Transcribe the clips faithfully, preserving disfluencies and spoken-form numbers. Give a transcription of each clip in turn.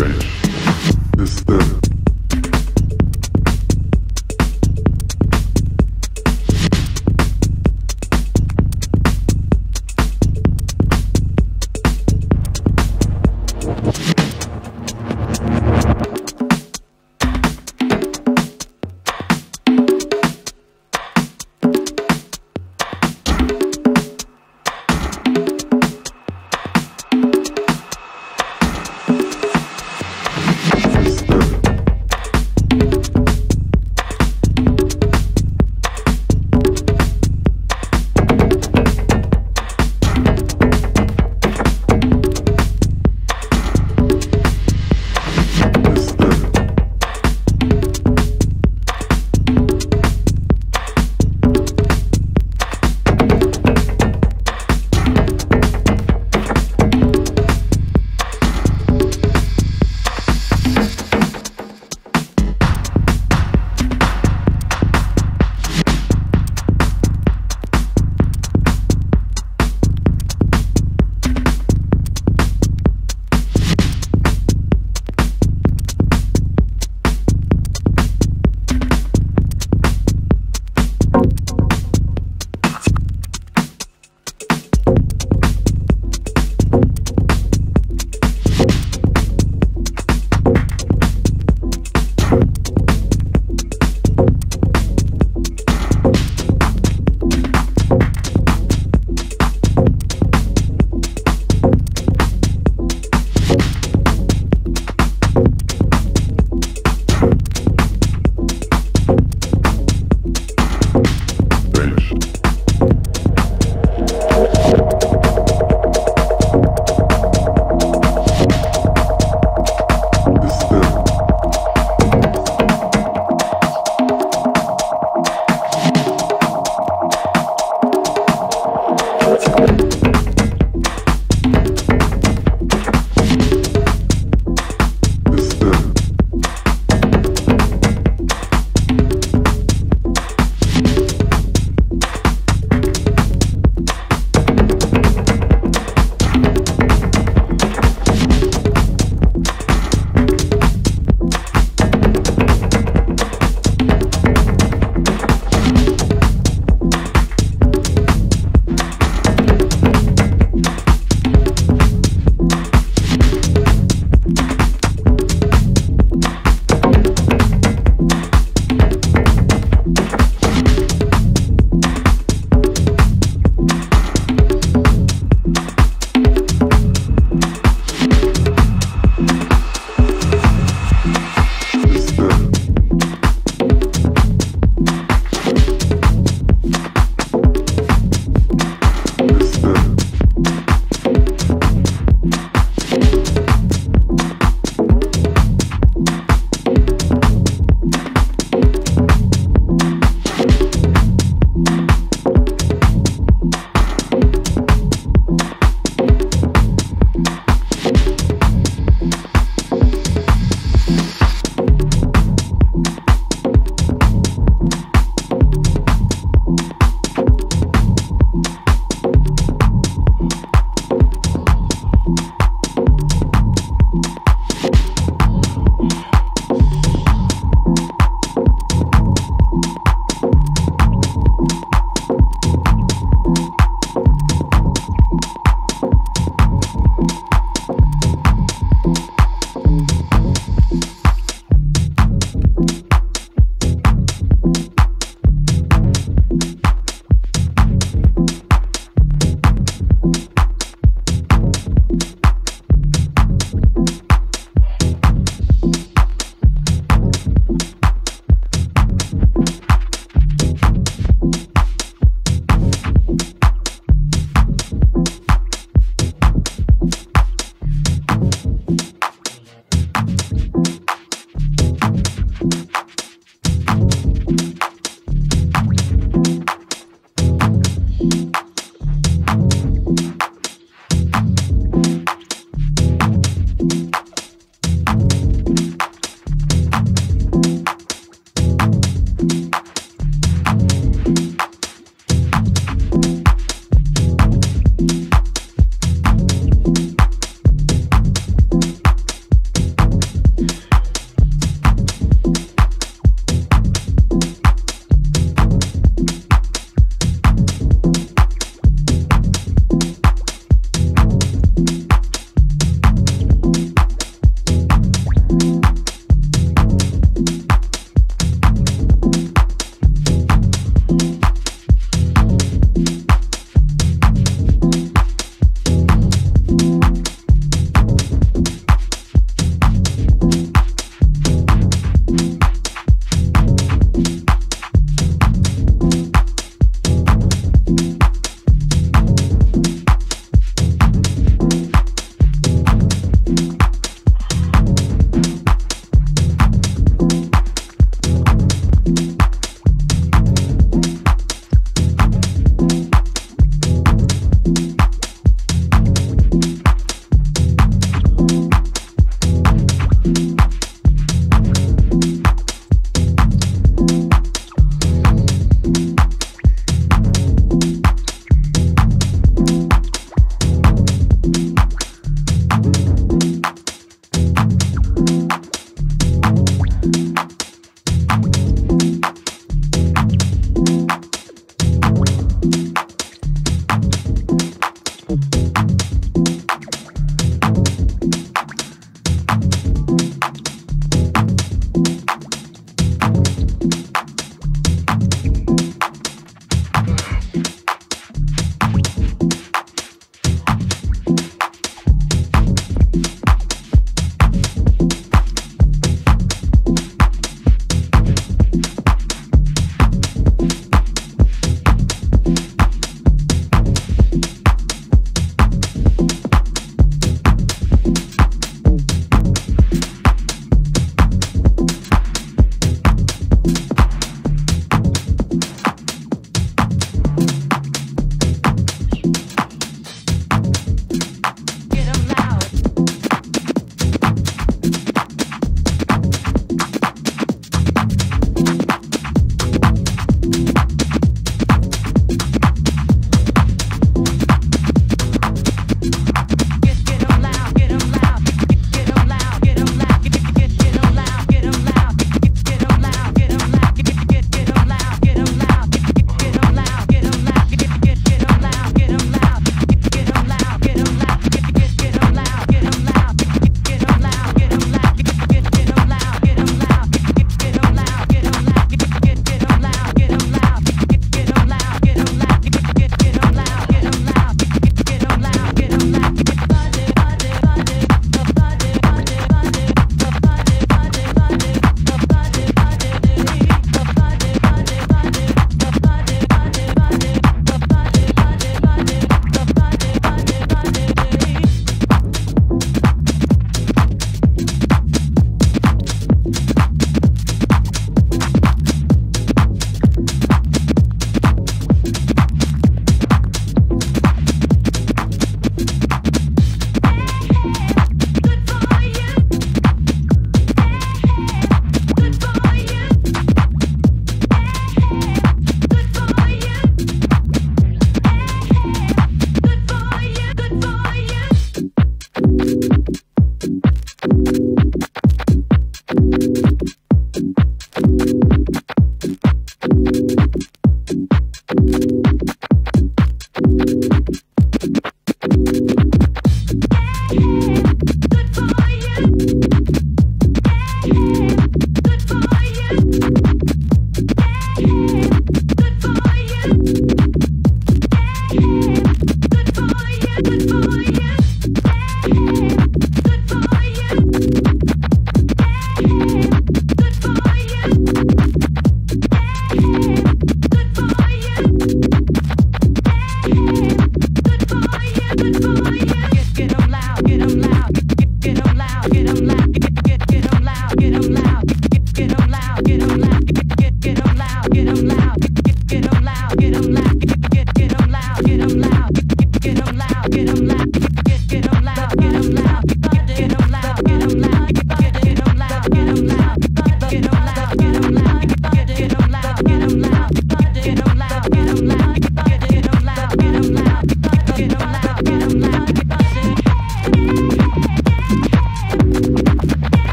strange. It's the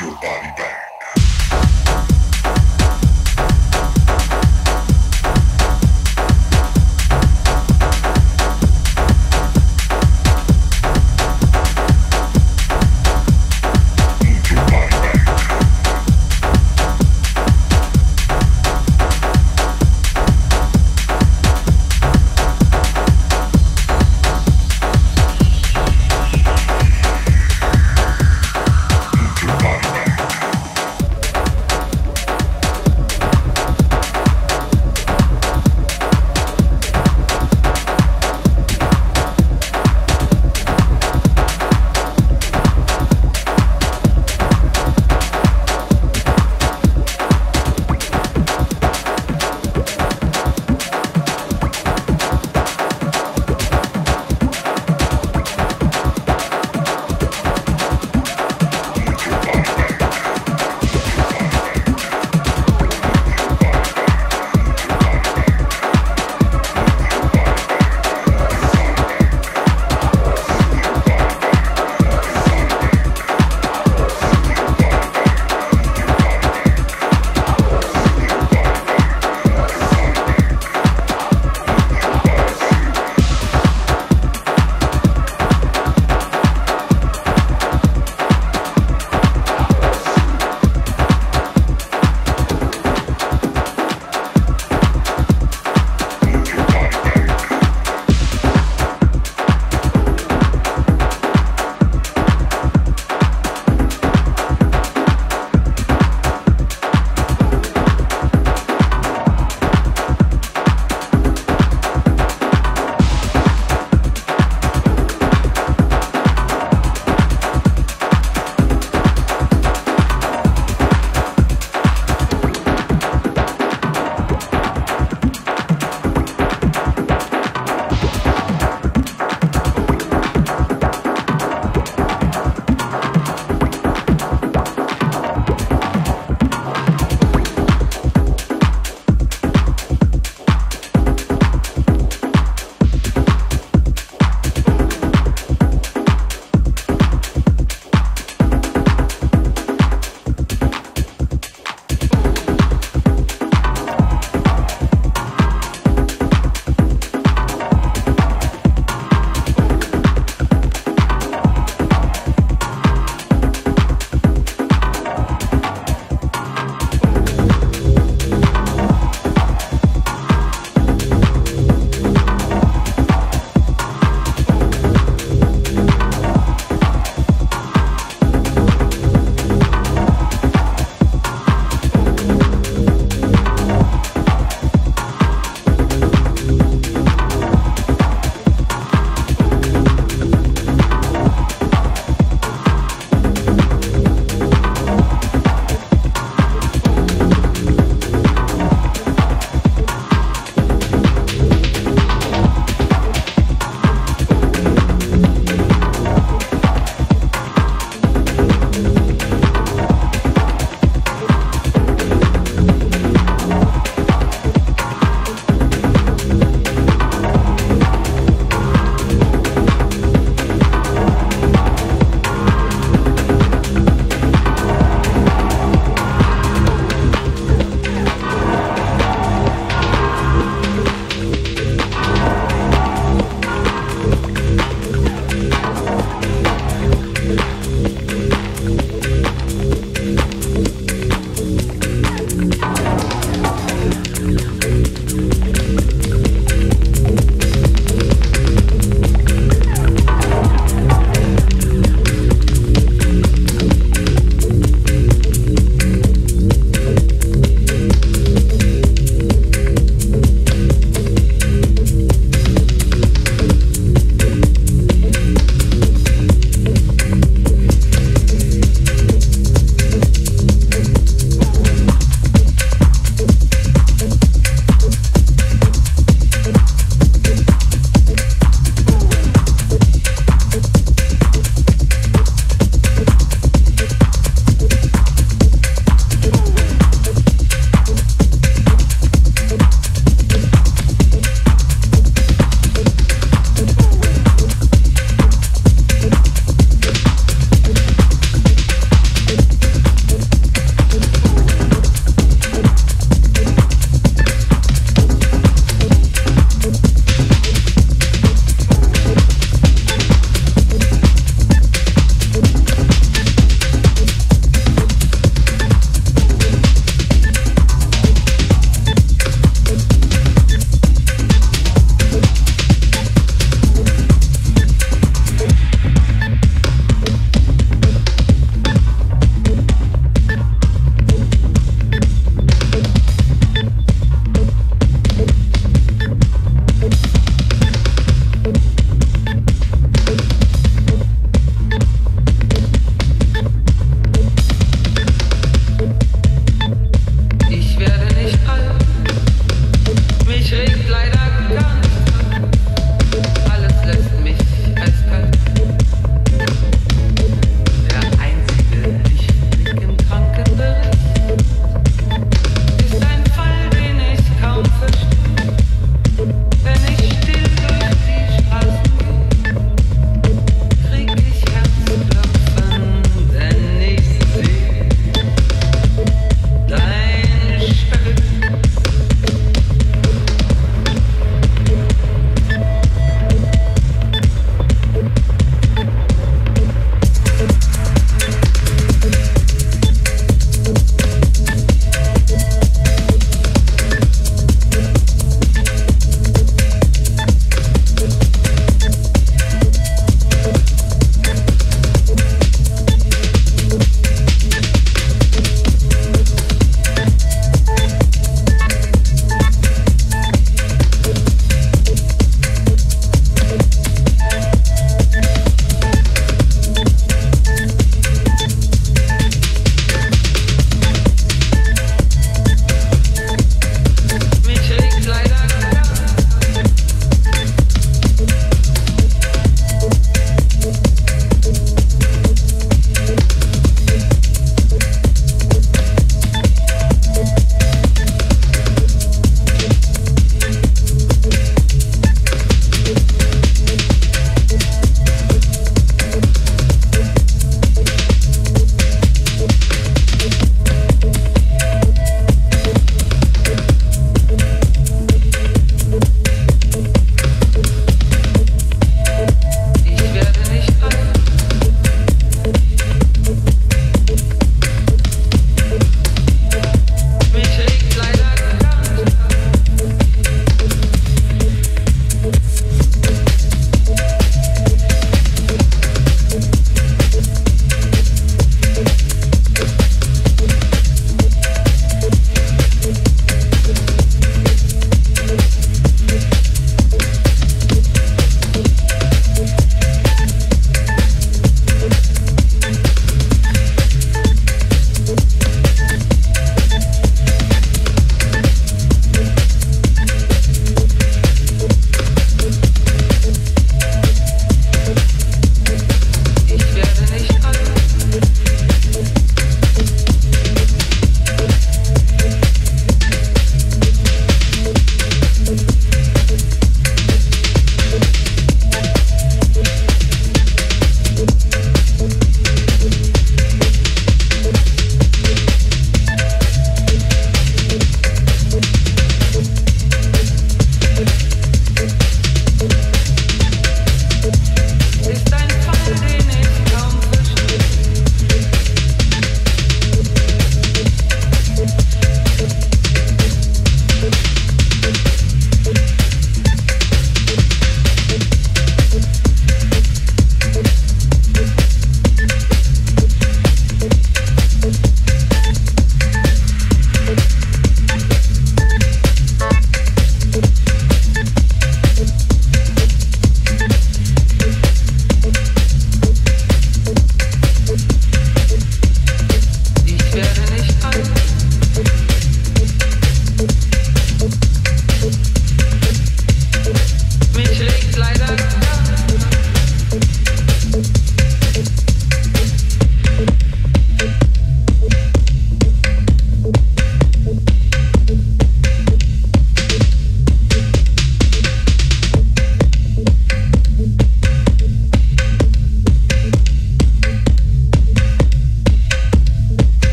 your body back.